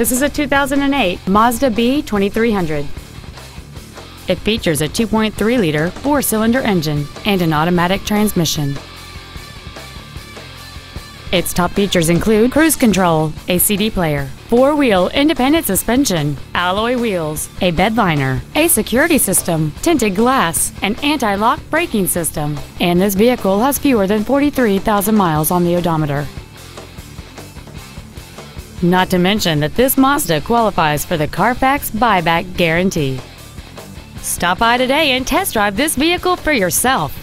This is a 2008 Mazda B2300. It features a 2.3-liter four-cylinder engine and an automatic transmission. Its top features include cruise control, a CD player, four-wheel independent suspension, alloy wheels, a bed liner, a security system, tinted glass, an anti-lock braking system, and this vehicle has fewer than 43,000 miles on the odometer. Not to mention that this Mazda qualifies for the Carfax buyback guarantee. Stop by today and test drive this vehicle for yourself.